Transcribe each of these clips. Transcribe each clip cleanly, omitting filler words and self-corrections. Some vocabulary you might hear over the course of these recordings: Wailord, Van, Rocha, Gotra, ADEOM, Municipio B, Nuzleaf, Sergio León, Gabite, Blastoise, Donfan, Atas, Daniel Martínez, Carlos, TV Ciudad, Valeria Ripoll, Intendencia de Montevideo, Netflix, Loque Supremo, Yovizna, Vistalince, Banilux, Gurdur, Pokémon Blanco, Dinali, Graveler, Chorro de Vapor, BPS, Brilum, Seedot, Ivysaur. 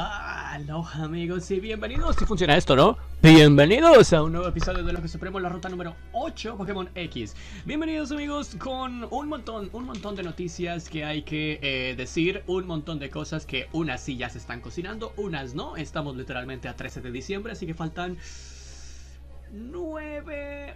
Aloha amigos y bienvenidos, si funciona esto, ¿no? Bienvenidos a un nuevo episodio de Loque Supremo, la ruta número 8, Pokémon X. Bienvenidos amigos, con un montón de noticias que hay que decir, un montón de cosas que unas sí ya se están cocinando, unas no. Estamos literalmente a 13 de diciembre, así que faltan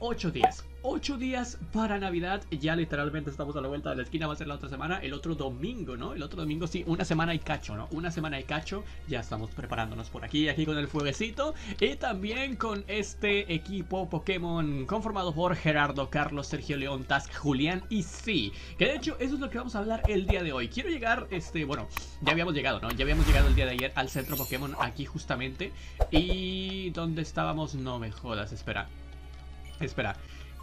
8 días para Navidad. Ya literalmente estamos a la vuelta de la esquina. Va a ser la otra semana, el otro domingo, ¿no? El otro domingo, sí, una semana y cacho, ¿no? Una semana y cacho, ya estamos preparándonos por aquí, aquí con el fueguecito. Y también con este equipo Pokémon conformado por Gerardo, Carlos, Sergio León, Task, Julián y sí. Que de hecho, eso es lo que vamos a hablar el día de hoy. Quiero llegar, bueno, ya habíamos llegado, ¿no? Ya habíamos llegado el día de ayer al centro Pokémon, aquí justamente. Y... ¿dónde estábamos? No me jodas, espera.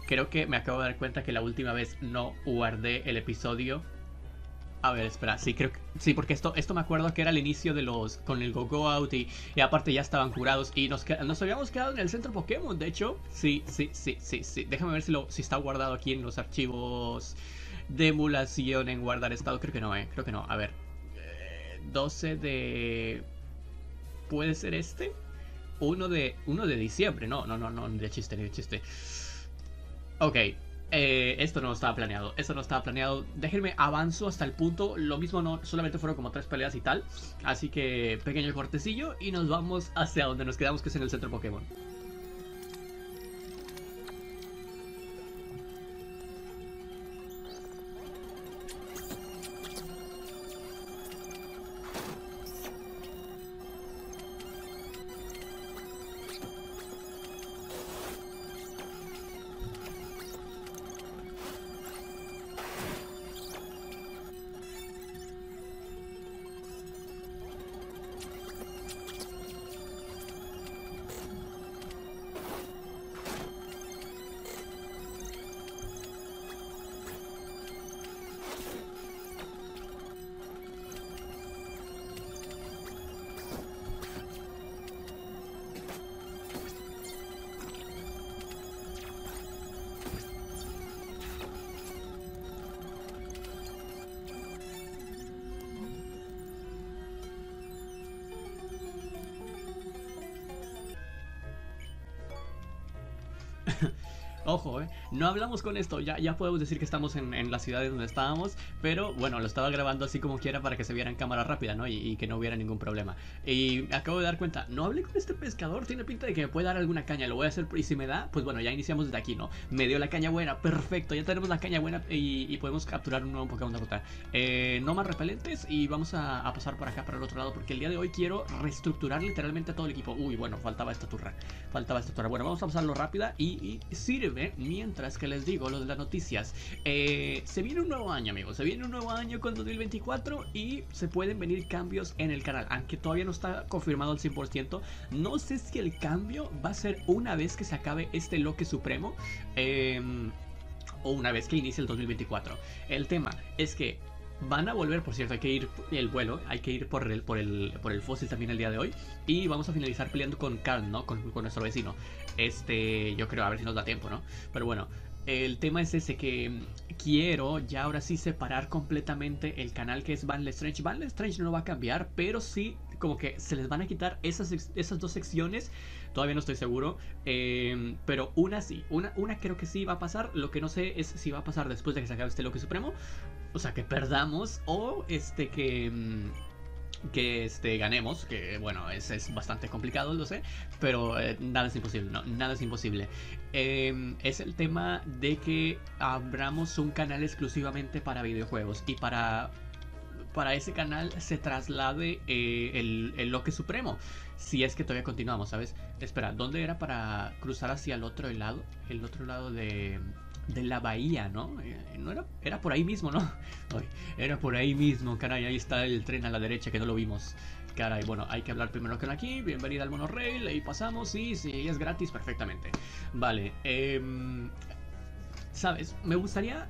Creo que me acabo de dar cuenta que la última vez no guardé el episodio. A ver, espera, sí, creo que... sí, porque esto me acuerdo que era el inicio de los... con el Go-Go Out y aparte ya estaban curados. Y nos habíamos quedado en el centro Pokémon, de hecho. Sí. Déjame ver si está guardado aquí en los archivos de emulación en guardar estado. Creo que no, creo que no. A ver. 12 de... ¿puede ser este? 1 de diciembre. No, de chiste. Ok, esto no estaba planeado, déjenme avanzo hasta el punto, lo mismo no, solamente fueron como 3 peleas y tal, así que pequeño cortecillo y nos vamos hacia donde nos quedamos, que es en el centro Pokémon. Ojo, no hablamos con esto, ya podemos decir que estamos en las ciudades donde estábamos. Pero bueno, lo estaba grabando así como quiera para que se viera en cámara rápida, ¿no? Y que no hubiera ningún problema. Y acabo de dar cuenta, no hablé con este pescador, tiene pinta de que me puede dar alguna caña. Lo voy a hacer, y si me da, pues bueno, ya iniciamos desde aquí, ¿no? Me dio la caña buena, perfecto, ya tenemos la caña buena y podemos capturar un nuevo Pokémon de ruta. No más repelentes y vamos a pasar por acá, para el otro lado, porque el día de hoy quiero reestructurar literalmente a todo el equipo. Uy, bueno, faltaba esta turra. Bueno, vamos a pasarlo rápida y sirve mientras que les digo lo de las noticias. Se viene un nuevo año, amigos. Se viene un nuevo año con 2024 y se pueden venir cambios en el canal, aunque todavía no está confirmado al 100%. No sé si el cambio va a ser una vez que se acabe este Loque Supremo o una vez que inicie el 2024. El tema es que van a volver, por cierto, hay que ir el vuelo, hay que ir por el fósil también el día de hoy. Y vamos a finalizar peleando con Carl, ¿no? Con nuestro vecino. Yo creo, a ver si nos da tiempo, ¿no? Pero bueno, el tema es ese, que quiero ya ahora sí separar completamente el canal que es Van LeStrange. Van LeStrange no va a cambiar, pero sí como que se les van a quitar esas dos secciones. Todavía no estoy seguro, pero una sí, una creo que sí va a pasar. Lo que no sé es si va a pasar después de que se acabe este Loque Supremo, o sea, que perdamos, o que ganemos, que bueno, es bastante complicado, lo sé, pero nada es imposible, ¿no? Nada es imposible. Es el tema de que abramos un canal exclusivamente para videojuegos y para ese canal se traslade el Loque Supremo, si es que todavía continuamos, ¿sabes? Espera, ¿dónde era para cruzar hacia el otro lado? El otro lado de la bahía, ¿no? ¿No era por ahí mismo, ¿no? Ay, era por ahí mismo, caray, ahí está el tren a la derecha que no lo vimos. Caray, bueno, hay que hablar primero con aquí. Bienvenida al monorail, ahí pasamos, sí, es gratis, perfectamente. Vale, ¿sabes? Me gustaría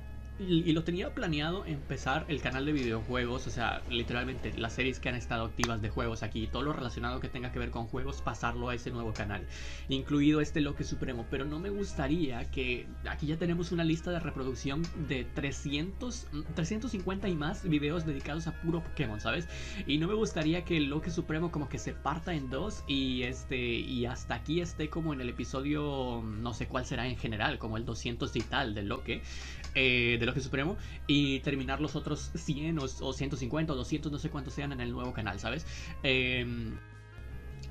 y lo tenía planeado empezar el canal de videojuegos, o sea, literalmente las series que han estado activas de juegos aquí, todo lo relacionado que tenga que ver con juegos, pasarlo a ese nuevo canal, incluido este Loque Supremo, pero no me gustaría que, aquí ya tenemos una lista de reproducción de 350 y más videos dedicados a puro Pokémon, ¿sabes? Y no me gustaría que el Loque Supremo como que se parta en dos y hasta aquí esté como en el episodio, no sé cuál será en general, como el 200 y tal de Loque Supremo, y terminar los otros 100 o 150 o 200, no sé cuántos sean en el nuevo canal, ¿sabes?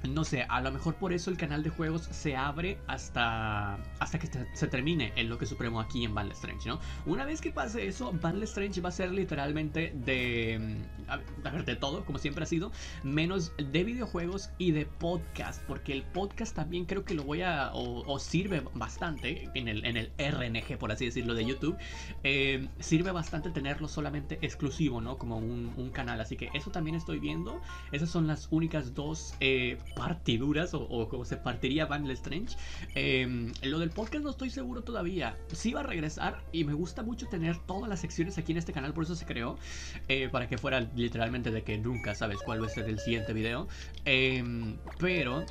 No sé, a lo mejor por eso el canal de juegos se abre hasta que se termine el Loque Supremo aquí en Van LeStrange, ¿no? Una vez que pase eso, Van LeStrange va a ser literalmente de todo, como siempre ha sido, menos de videojuegos y de podcast, porque el podcast también creo que lo voy a, o sirve bastante, en el RNG, por así decirlo, de YouTube, sirve bastante tenerlo solamente exclusivo, ¿no? Como un canal, así que eso también estoy viendo. Esas son las únicas dos partiduras o como se partiría Van LeStrange. Lo del podcast no estoy seguro todavía. Sí va a regresar y me gusta mucho tener todas las secciones aquí en este canal, por eso se creó, para que fuera literalmente de que nunca sabes cuál va a ser el siguiente video. Pero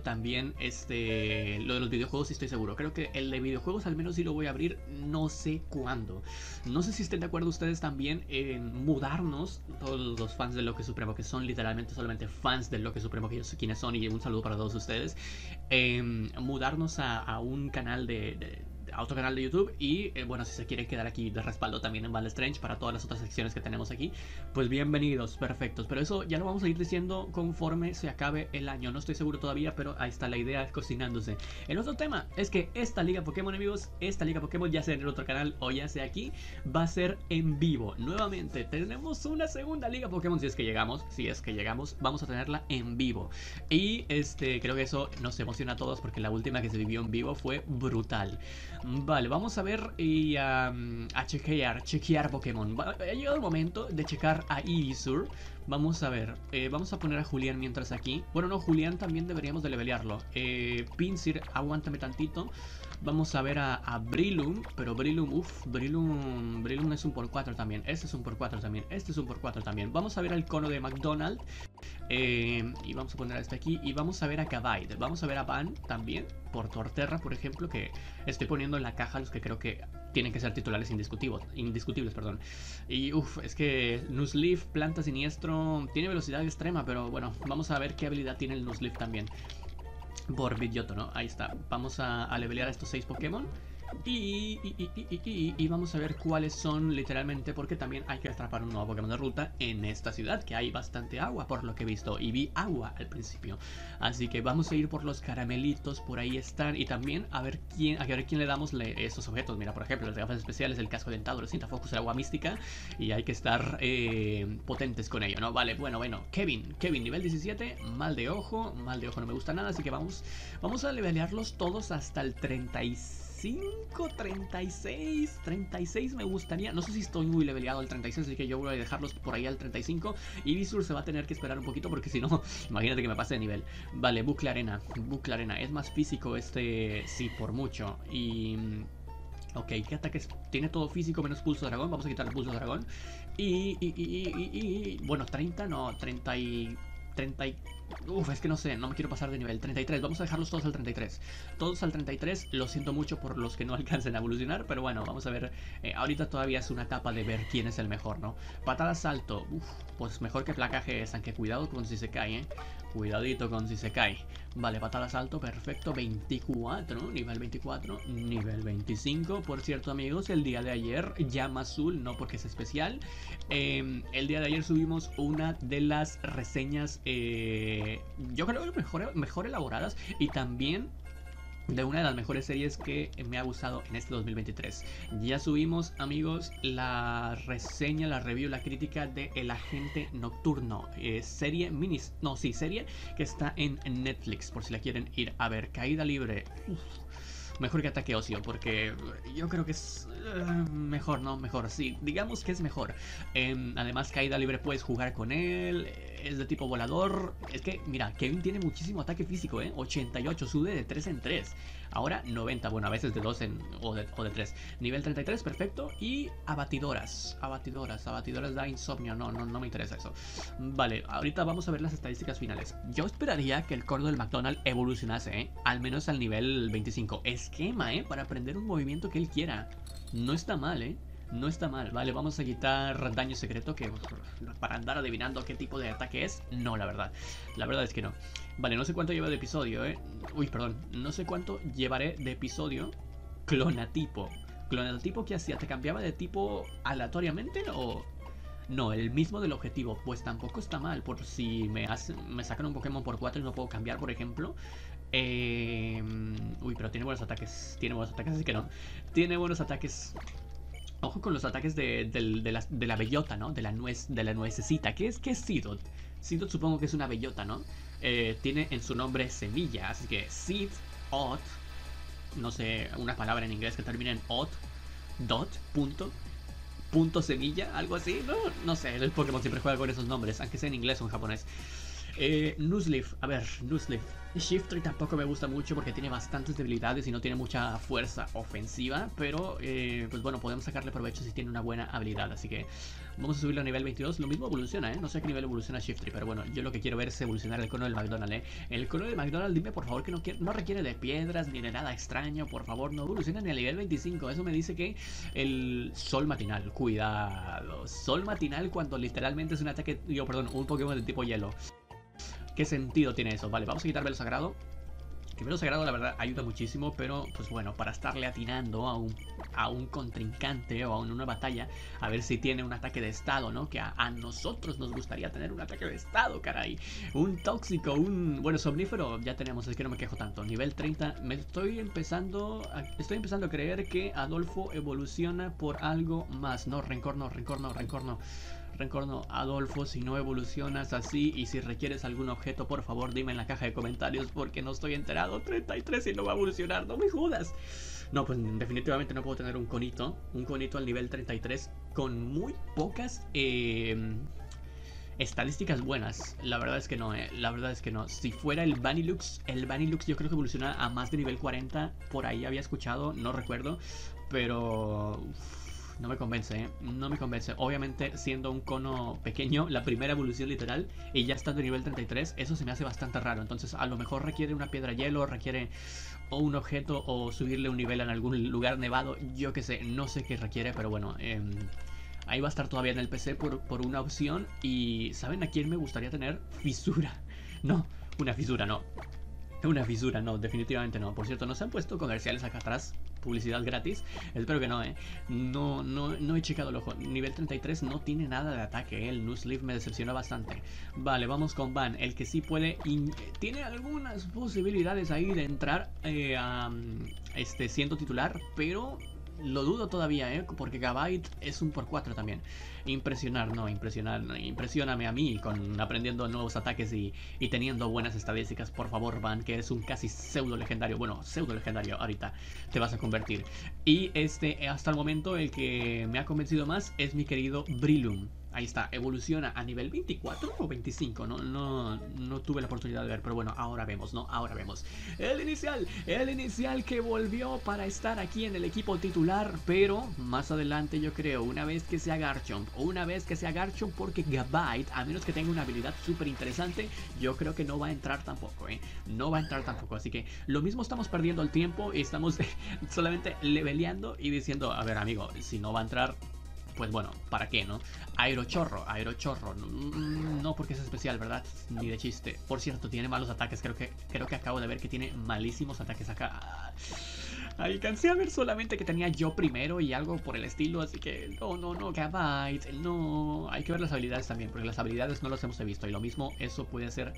también lo de los videojuegos sí estoy seguro. Creo que el de videojuegos al menos sí lo voy a abrir, no sé cuándo. No sé si estén de acuerdo ustedes también en mudarnos, todos los fans del Loque Supremo, que son literalmente solamente fans del Loque Supremo, que yo sé quiénes son, y un saludo para todos ustedes, mudarnos a un canal a otro canal de YouTube. Y bueno, si se quieren quedar aquí de respaldo también en Van LeStrange para todas las otras secciones que tenemos aquí, pues bienvenidos, perfectos. Pero eso ya lo vamos a ir diciendo conforme se acabe el año. No estoy seguro todavía, pero ahí está la idea cocinándose. El otro tema es que esta Liga Pokémon, amigos, esta Liga Pokémon, ya sea en el otro canal o ya sea aquí, va a ser en vivo. Nuevamente tenemos una segunda Liga Pokémon, si es que llegamos, vamos a tenerla en vivo. Y creo que eso nos emociona a todos, porque la última que se vivió en vivo fue brutal. Vale, vamos a ver y a chequear Pokémon. Ha llegado el momento de checar a Ivysaur. Vamos a ver, vamos a poner a Julián mientras aquí. Bueno, no, Julián también deberíamos de levelearlo. Pinsir, aguántame tantito. Vamos a ver a Brilum, pero Brilum, uff, Brilum es un por 4 también. Este es un por 4 también, este es un por 4 también. Vamos a ver al cono de McDonald's, y vamos a poner a este aquí. Y vamos a ver a Cabide, vamos a ver a Van también, por Torterra, por ejemplo, que estoy poniendo en la caja los que creo que tienen que ser titulares indiscutibles, perdón. Y uff, es que Nuzleaf, planta siniestro, tiene velocidad extrema, pero bueno, vamos a ver qué habilidad tiene el Nuzleaf también. Borbiotono, ¿no? Ahí está. Vamos a levelear a estos 6 Pokémon. Y vamos a ver cuáles son literalmente, porque también hay que atrapar un nuevo Pokémon de ruta en esta ciudad, que hay bastante agua por lo que he visto, y vi agua al principio, así que vamos a ir por los caramelitos, por ahí están. Y también a ver quién le damos estos objetos. Mira, por ejemplo, las gafas especiales, el casco dentado, la cinta focus, el agua mística, y hay que estar potentes con ello, ¿no? Vale, bueno, Kevin, nivel 17, mal de ojo no me gusta nada, así que vamos a levelearlos todos hasta el 36 me gustaría. No sé si estoy muy leveleado al 36, así que yo voy a dejarlos por ahí al 35. Ivysaur se va a tener que esperar un poquito, porque si no, imagínate que me pase de nivel. Vale, bucle arena, es más físico sí, por mucho. Y... ok, ¿qué ataques? Tiene todo físico menos pulso dragón. Vamos a quitar el pulso dragón. Bueno, 30, no, 30 y... Uf, es que no sé, no me quiero pasar de nivel. 33, vamos a dejarlos todos al 33. Todos al 33, lo siento mucho por los que no alcancen a evolucionar, pero bueno, vamos a ver. Ahorita todavía es una etapa de ver quién es el mejor, ¿no? Patada salto, uf, pues mejor que placaje es, aunque cuidado con si se cae, ¿eh? Cuidadito con si se cae. Vale, patada salto, perfecto, 24, nivel 24, nivel 25. Por cierto, amigos, el día de ayer, llama azul, no porque es especial, el día de ayer subimos una de las reseñas, yo creo que mejor elaboradas, y también de una de las mejores series que me ha gustado en este 2023. Ya subimos, amigos, la reseña, la review, la crítica de El Agente Nocturno, serie que está en Netflix, por si la quieren ir a ver. Caída libre, uf, mejor que ataque ocio, porque yo creo que es mejor, sí, digamos que es mejor. Además, caída libre, puedes jugar con él, es de tipo volador. Es que, mira, Kevin tiene muchísimo ataque físico, 88, sube de 3 en 3. Ahora 90, bueno, a veces de 2 o de 3. Nivel 33, perfecto. Y abatidoras, da insomnio. No me interesa eso. Vale, ahorita vamos a ver las estadísticas finales. Yo esperaría que el Cordo del McDonald evolucionase, al menos al nivel 25. Esquema, para aprender un movimiento que él quiera. No está mal, no está mal. Vale, vamos a quitar daño secreto, que para andar adivinando qué tipo de ataque es, no, la verdad. La verdad es que no. Vale, no sé cuánto lleva de episodio, Uy, perdón. No sé cuánto llevaré de episodio. Clonatipo. ¿Clonatipo qué hacía? ¿Te cambiaba de tipo aleatoriamente o...? No, el mismo del objetivo. Pues tampoco está mal. Por si me sacan un Pokémon por 4 y no puedo cambiar, por ejemplo. Uy, pero tiene buenos ataques. Tiene buenos ataques, así que no. Tiene buenos ataques... Ojo con los ataques de la bellota, ¿no? De la nuececita. ¿Qué es Seedot? Seedot supongo que es una bellota, ¿no? Tiene en su nombre semilla, así que Seedot, no sé, una palabra en inglés que termina en ot, dot, punto semilla, algo así, ¿no? No sé, el Pokémon siempre juega con esos nombres, aunque sea en inglés o en japonés. Nuzleaf, a ver, Nuzleaf. Shiftry tampoco me gusta mucho porque tiene bastantes debilidades y no tiene mucha fuerza ofensiva, pero pues bueno, podemos sacarle provecho si tiene una buena habilidad, así que vamos a subirlo a nivel 22, lo mismo evoluciona, no sé a qué nivel evoluciona Shiftry, pero bueno, yo lo que quiero ver es evolucionar el cono del McDonald, el cono del McDonald, dime por favor que no requiere de piedras ni de nada extraño, por favor, no evoluciona ni a nivel 25, eso me dice que el sol matinal, cuidado, sol matinal cuando literalmente es un ataque, un Pokémon de tipo hielo. ¿Qué sentido tiene eso? Vale, vamos a quitar Velo Sagrado. Que Velo Sagrado, la verdad, ayuda muchísimo, pero, pues bueno, para estarle atinando a un contrincante o a una batalla, a ver si tiene un ataque de estado, ¿no? Que a nosotros nos gustaría tener un ataque de estado, caray. Un tóxico, Bueno, somnífero, ya tenemos, es que no me quejo tanto. Nivel 30, estoy empezando a creer que Adolfo evoluciona por algo más. No, rencor no. Rencorno, Adolfo, si no evolucionas así y si requieres algún objeto, por favor dime en la caja de comentarios porque no estoy enterado. 33 y no va a evolucionar, no me jodas. No, pues definitivamente no puedo tener un conito al nivel 33 con muy pocas estadísticas buenas. La verdad es que no, Si fuera el Banilux yo creo que evoluciona a más de nivel 40, por ahí había escuchado, no recuerdo, pero... No me convence, no me convence. Obviamente, siendo un cono pequeño, la primera evolución literal, y ya estando en nivel 33, eso se me hace bastante raro. Entonces, a lo mejor requiere una piedra hielo, requiere o un objeto, o subirle un nivel en algún lugar nevado, yo qué sé, no sé qué requiere, pero bueno... Ahí va a estar todavía en el PC por una opción, y ¿saben a quién me gustaría tener? Fisura. No, una fisura no. Una fisura, no, definitivamente no. Por cierto, ¿no se han puesto comerciales acá atrás? Publicidad gratis. Espero que no, No he checado el ojo. Nivel 33 no tiene nada de ataque. El Nuzleaf me decepcionó bastante. Vale, vamos con Van. El que sí puede... Tiene algunas posibilidades ahí de entrar siendo titular, pero... Lo dudo todavía, porque Gabite es un por 4 también. Impresióname a mí con aprendiendo nuevos ataques y teniendo buenas estadísticas. Por favor, Van, que eres un casi pseudo legendario. Bueno, pseudo legendario, ahorita te vas a convertir. Y hasta el momento el que me ha convencido más es mi querido Brilum. Ahí está, evoluciona a nivel 24 o 25, no tuve la oportunidad de ver, pero bueno, ahora vemos, ahora vemos. El inicial que volvió para estar aquí en el equipo titular, pero más adelante yo creo, una vez que sea Garchomp, porque Gabite, a menos que tenga una habilidad súper interesante, yo creo que no va a entrar tampoco, así que lo mismo estamos perdiendo el tiempo y estamos solamente leveleando y diciendo, a ver amigo, si no va a entrar... Pues bueno, ¿para qué, no? Aerochorro. No porque es especial, ¿verdad? Ni de chiste. Por cierto, tiene malos ataques. Creo que acabo de ver que tiene malísimos ataques acá. Alcancé a ver solamente que tenía yo primero y algo por el estilo. Así que, no, Gabite. No, hay que ver las habilidades también. Porque las habilidades no las hemos visto. Y lo mismo, eso puede ser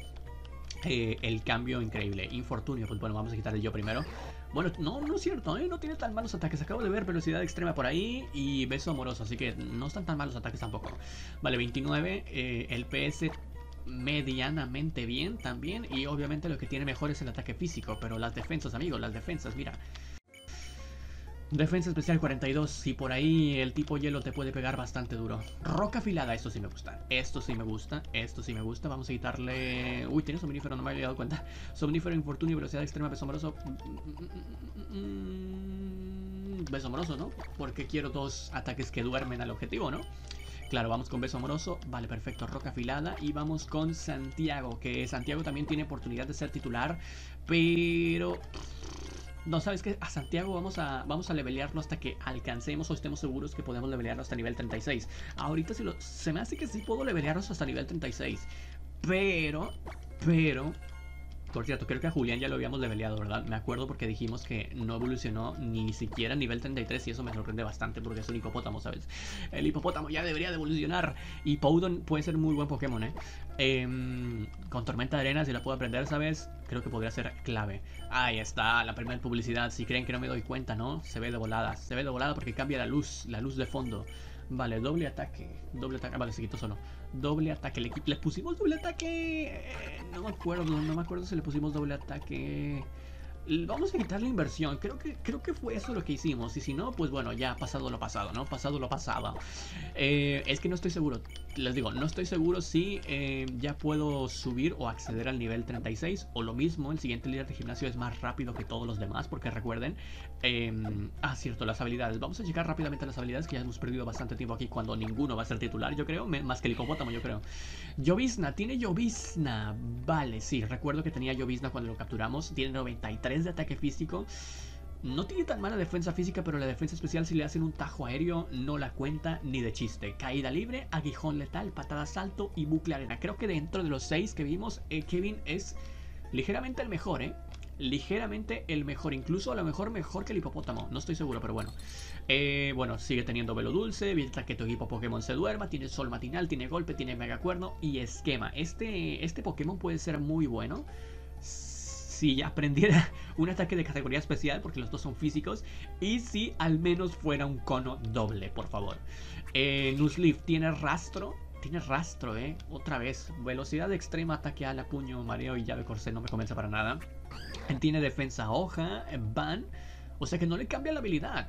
el cambio increíble. Infortunio, pues bueno, vamos a quitar el yo primero. Bueno, no es cierto, no tiene tan malos ataques. Acabo de ver velocidad extrema por ahí y beso amoroso, así que no están tan malos ataques tampoco. Vale, 29, el PS medianamente bien también. Y obviamente lo que tiene mejor es el ataque físico, pero las defensas, amigos, mira. Defensa especial 42, y por ahí el tipo hielo te puede pegar bastante duro. Roca afilada, esto sí me gusta, esto sí me gusta, esto sí me gusta. Vamos a quitarle... Uy, tiene somnífero, no me había dado cuenta. Somnífero, infortunio, velocidad extrema, peso amoroso. Beso amoroso, ¿no? Porque quiero dos ataques que duermen al objetivo, ¿no? Claro, vamos con beso amoroso. Vale, perfecto, roca afilada. Y vamos con Santiago, que Santiago también tiene oportunidad de ser titular. Pero... no, ¿sabes qué? A Santiago vamos a levelearlo hasta que alcancemos o estemos seguros que podemos levelearlo hasta nivel 36. Ahorita se me hace que sí puedo levelearlos hasta nivel 36. Pero... por cierto, creo que a Julián ya lo habíamos leveleado, ¿verdad? Me acuerdo porque dijimos que no evolucionó ni siquiera a nivel 33 y eso me sorprende bastante porque es un hipopótamo, ¿sabes? El hipopótamo ya debería de evolucionar. Y Poudon puede ser muy buen Pokémon, ¿eh? Con Tormenta de Arena, si la puedo aprender, ¿sabes? Creo que podría ser clave. Ahí está, la primera publicidad. Si creen que no me doy cuenta, ¿no? Se ve de volada porque cambia la luz de fondo. Vale, doble ataque, vale, se quitó solo. Doble ataque, le pusimos doble ataque. No me acuerdo si le pusimos doble ataque. Vamos a quitar la inversión, creo que fue eso lo que hicimos. Y si no, pues bueno, ya pasado lo pasado, ¿no? Pasado lo pasado. Es que no estoy seguro, les digo, no estoy seguro si ya puedo subir o acceder al nivel 36. O lo mismo, el siguiente líder de gimnasio es más rápido que todos los demás, porque recuerden... cierto, las habilidades. Vamos a llegar rápidamente a las habilidades, que ya hemos perdido bastante tiempo aquí cuando ninguno va a ser titular, yo creo. Más que el hipopótamo, yo creo. Yovizna, tiene Yovizna. Vale, sí, recuerdo que tenía Yovizna cuando lo capturamos. Tiene 93 de ataque físico. No tiene tan mala defensa física, pero la defensa especial, si le hacen un tajo aéreo, no la cuenta ni de chiste. Caída libre, aguijón letal, patada salto y bucle arena. Creo que dentro de los 6 que vimos, Kevin es ligeramente el mejor, ¿eh? Ligeramente el mejor, incluso a lo mejor que el hipopótamo, no estoy seguro, pero bueno. Bueno, sigue teniendo velo dulce, evita que tu equipo Pokémon se duerma, tiene sol matinal, tiene golpe, tiene mega cuerno y esquema. Este Pokémon puede ser muy bueno si aprendiera un ataque de categoría especial, porque los dos son físicos, y si al menos fuera un cono doble, por favor. Nuzleaf tiene rastro, otra vez. Velocidad extrema, ataque ala, puño, mareo y llave corsé, no me convence para nada. Tiene defensa hoja, Van, o sea que no le cambia la habilidad.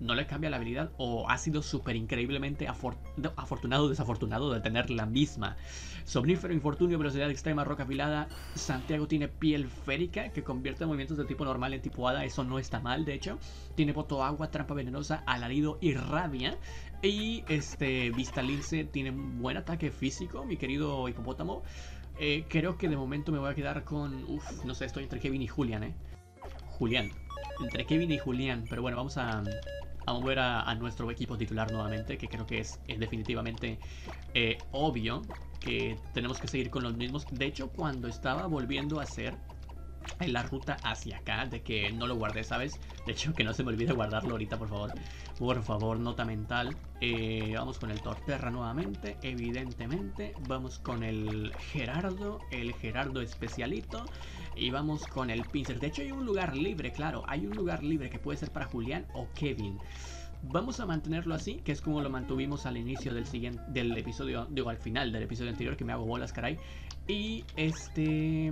No le cambia la habilidad, o ha sido súper increíblemente afortunado o desafortunado de tener la misma. Somnífero, infortunio, velocidad extrema, roca afilada. Santiago tiene piel férica, que convierte movimientos de tipo normal en tipo hada. Eso no está mal, de hecho. Tiene voto agua, trampa venenosa, alarido y rabia. Y Vistalince tiene un buen ataque físico, mi querido hipopótamo. Creo que de momento me voy a quedar con... Uf, no sé, estoy entre Kevin y Julián, Julián. Entre Kevin y Julián, pero bueno, vamos a mover a nuestro equipo titular nuevamente, que creo que es definitivamente obvio que tenemos que seguir con los mismos. De hecho, cuando estaba volviendo a hacer la ruta hacia acá, de que no lo guardé, ¿sabes? De hecho, que no se me olvide guardarlo ahorita, por favor. Por favor, nota mental. Vamos con el Torterra nuevamente, evidentemente. Vamos con el Gerardo especialito. Y vamos con el Pinsir. De hecho, hay un lugar libre, claro. Hay un lugar libre que puede ser para Julián o Kevin. Vamos a mantenerlo así, que es como lo mantuvimos al inicio del episodio, digo, al final del episodio anterior, que me hago bolas, caray. Y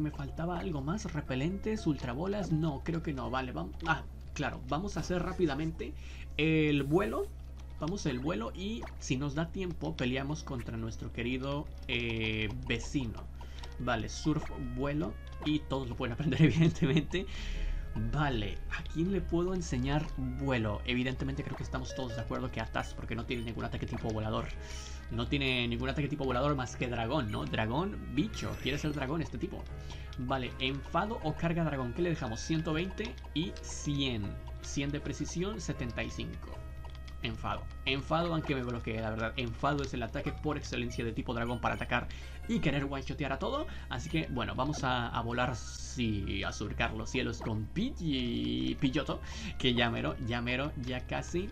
me faltaba algo más, repelentes, ultrabolas, no, creo que no, vale, vamos, claro, vamos a hacer rápidamente el vuelo, y si nos da tiempo peleamos contra nuestro querido vecino, vale, surf, vuelo, y todos lo pueden aprender evidentemente. Vale, ¿a quién le puedo enseñar vuelo? Evidentemente creo que estamos todos de acuerdo que Atas, porque no tiene ningún ataque tipo volador. No tiene ningún ataque tipo volador más que dragón, ¿no? Dragón, bicho, quiere ser dragón este tipo. Vale, enfado o carga dragón, ¿qué le dejamos? 120 y 100. 100 de precisión, 75. Enfado. Enfado, aunque me bloquee, la verdad. Enfado es el ataque por excelencia de tipo dragón para atacar y querer one-shotear a todo. Así que, bueno, vamos a volar, sí, a surcar los cielos con Pidgeotto. Que ya mero, ya casi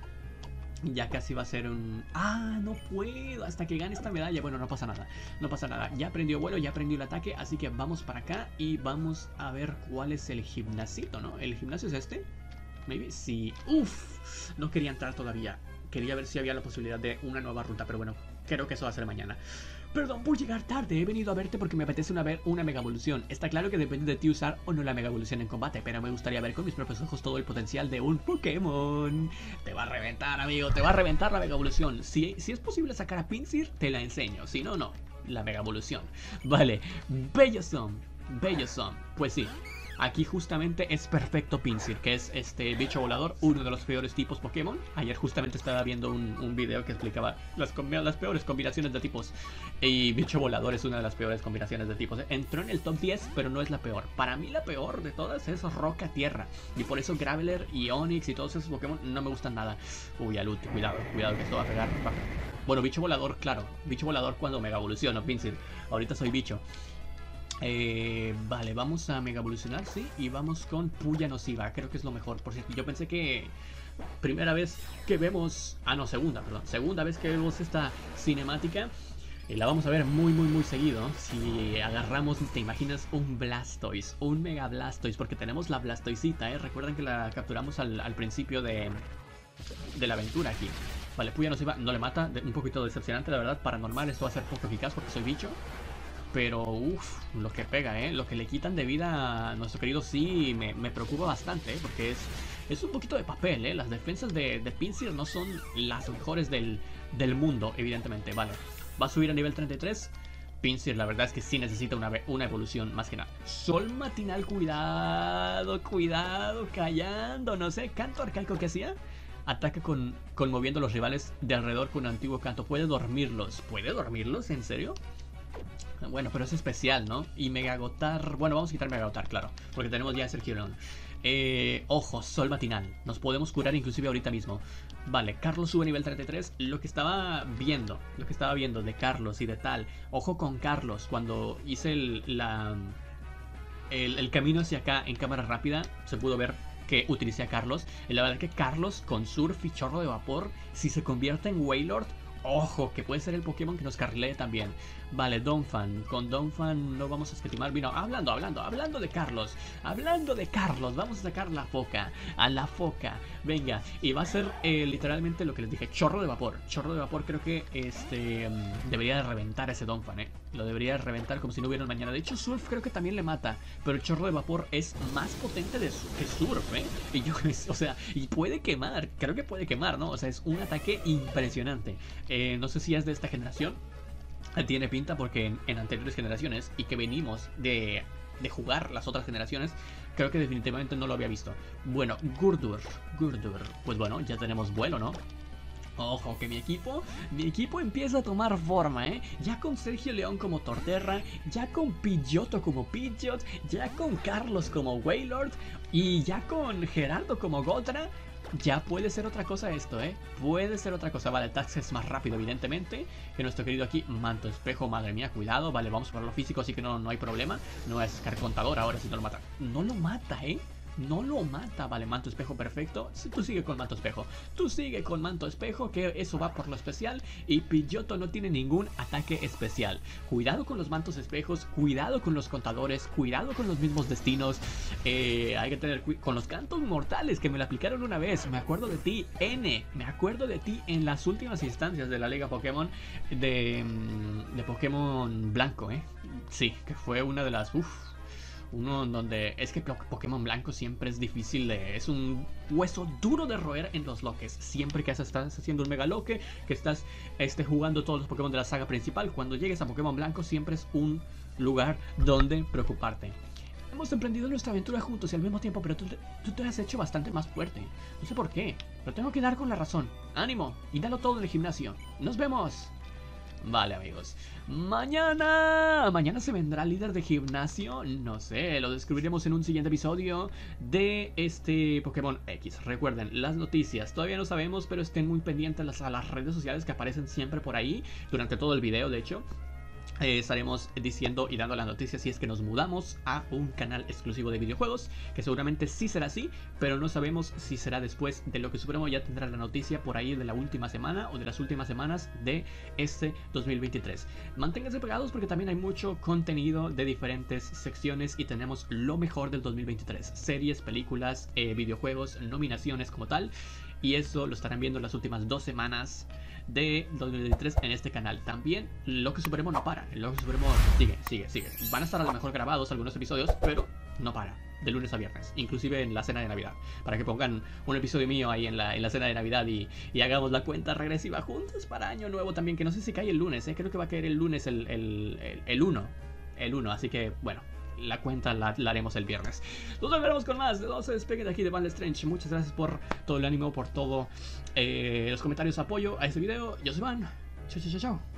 va a ser un... ¡Ah, no puedo! Hasta que gane esta medalla. Bueno, no pasa nada. No pasa nada. Ya aprendió vuelo, ya aprendió el ataque. Así que vamos para acá y vamos a ver cuál es el gimnasito, ¿no? ¿El gimnasio es este? Maybe, sí. Uff, no quería entrar todavía. Quería ver si había la posibilidad de una nueva ruta, pero bueno, creo que eso va a ser mañana. Perdón por llegar tarde, he venido a verte porque me apetece ver una mega evolución. Está claro que depende de ti usar o no la mega evolución en combate, pero me gustaría ver con mis propios ojos todo el potencial de un Pokémon. Te va a reventar, amigo, te va a reventar la mega evolución. Si es posible sacar a Pinsir, te la enseño. Si no, no. La mega evolución. Vale, Bellosome. Pues sí. Aquí justamente es perfecto Pinsir, que es este bicho volador, uno de los peores tipos Pokémon. Ayer justamente estaba viendo un video que explicaba las peores combinaciones de tipos. Y bicho volador es una de las peores combinaciones de tipos. Entró en el top 10, pero no es la peor. Para mí la peor de todas es Roca Tierra. Y por eso Graveler y Onix y todos esos Pokémon no me gustan nada. Uy, Aluti, cuidado que esto va a pegar. Bueno, bicho volador, claro. Bicho volador cuando mega evoluciono, Pinsir. Ahorita soy bicho. Vale, vamos a mega evolucionar, sí. Y vamos con Puya Nociva, creo que es lo mejor. Por cierto, yo pensé que... Primera vez que vemos... Ah, no, segunda vez que vemos esta cinemática. La vamos a ver muy seguido. Si agarramos, te imaginas un Blastoise, un mega Blastoise. Porque tenemos la Blastoisita, recuerdan que la capturamos al principio de la aventura aquí. Vale, Puya Nociva no le mata, un poquito decepcionante la verdad. Paranormal, esto va a ser poco eficaz porque soy bicho. Pero, uff, lo que pega, lo que le quitan de vida a nuestro querido sí me preocupa bastante, porque es un poquito de papel, las defensas de Pinsir no son las mejores del mundo, evidentemente, vale. Va a subir a nivel 33, Pinsir la verdad es que sí necesita una evolución más que nada. Sol matinal, cuidado, callando, no sé, canto arcaico que hacía. Ataca con moviendo a los rivales de alrededor con un antiguo canto, ¿puede dormirlos? ¿En serio? Bueno, pero es especial, ¿no? Y Mega Agotar... Bueno, vamos a quitar Mega Agotar, claro. Porque tenemos ya a Sergio León. Ojo, Sol Matinal. Nos podemos curar inclusive ahorita mismo. Vale, Carlos sube a nivel 33. Lo que estaba viendo de Carlos y de tal. Ojo con Carlos. Cuando hice el camino hacia acá en cámara rápida, se pudo ver que utilicé a Carlos. La verdad que Carlos con Surf y Chorro de Vapor, si se convierte en Wailord... Ojo, que puede ser el Pokémon que nos carrilee también. Vale, Donfan. Con Donfan no vamos a escatimar. Vino, hablando de Carlos. Vamos a sacar la foca. A la foca. Venga. Y va a ser literalmente lo que les dije. Chorro de vapor. Creo que debería de reventar ese Donfan, Lo debería de reventar como si no hubiera mañana. De hecho, Surf creo que también le mata. Pero el chorro de vapor es más potente que Surf, Y yo, y puede quemar. Creo que puede quemar, ¿no? O sea, es un ataque impresionante. No sé si es de esta generación, tiene pinta porque en anteriores generaciones y que venimos de jugar las otras generaciones, creo que definitivamente no lo había visto. Bueno, Gurdur, pues bueno, ya tenemos vuelo, ¿no? Ojo, que mi equipo empieza a tomar forma, Ya con Sergio León como Torterra, ya con Pidgeotto como Pidgeot, ya con Carlos como Wailord y ya con Gerardo como Gotra. Ya puede ser otra cosa esto, Puede ser otra cosa. Vale, el Tax es más rápido, evidentemente, que nuestro querido aquí Manto Espejo. Madre mía, cuidado. Vale, vamos por lo físico, así que no hay problema. No va a sacar contador ahora si no lo mata. No lo mata, No lo mata. Vale, Manto Espejo, perfecto. Tú sigue con Manto Espejo. Que eso va por lo especial. Y Pidgeotto no tiene ningún ataque especial. Cuidado con los Mantos Espejos. Cuidado con los contadores. Cuidado con los mismos destinos. Hay que tener cuidado con los cantos mortales, que me lo aplicaron una vez. Me acuerdo de ti, me acuerdo de ti en las últimas instancias de la Liga Pokémon de Pokémon Blanco, Sí, que fue una de las... Uno donde es que Pokémon Blanco siempre es difícil es un hueso duro de roer en los loques. Siempre que estás haciendo un mega loque, que estás jugando todos los Pokémon de la saga principal, cuando llegues a Pokémon Blanco siempre es un lugar donde preocuparte. Hemos emprendido nuestra aventura juntos y al mismo tiempo, pero tú te has hecho bastante más fuerte. No sé por qué, pero tengo que dar con la razón. Ánimo y dalo todo en el gimnasio. ¡Nos vemos! Vale, amigos, mañana se vendrá el líder de gimnasio. No sé, lo descubriremos en un siguiente episodio de este Pokémon X. Recuerden, las noticias todavía no sabemos, pero estén muy pendientes a las redes sociales que aparecen siempre por ahí durante todo el video, de hecho. Estaremos diciendo y dando las noticias si es que nos mudamos a un canal exclusivo de videojuegos, que seguramente sí será así, pero no sabemos si será después de Loque Supremo. Ya tendrá la noticia por ahí de la última semana o de las últimas semanas de este 2023. Manténganse pegados porque también hay mucho contenido de diferentes secciones y tenemos lo mejor del 2023. Series, películas, videojuegos, nominaciones como tal, y eso lo estarán viendo en las últimas 2 semanas de 2023 en este canal. También Loque Supremo no para. El Loque Supremo sigue. Van a estar a lo mejor grabados algunos episodios, pero no para. De lunes a viernes, inclusive en la cena de Navidad. Para que pongan un episodio mío ahí en la cena de Navidad y hagamos la cuenta regresiva juntos para Año Nuevo también. Que no sé si cae el lunes, creo que va a caer el lunes el 1. Así que, bueno, la cuenta la haremos el viernes. Nos volveremos con más. No se despeguen de aquí de Van LeStrange. Muchas gracias por todo el ánimo, por todo los comentarios, apoyo a este video. Yo soy Van. Chao.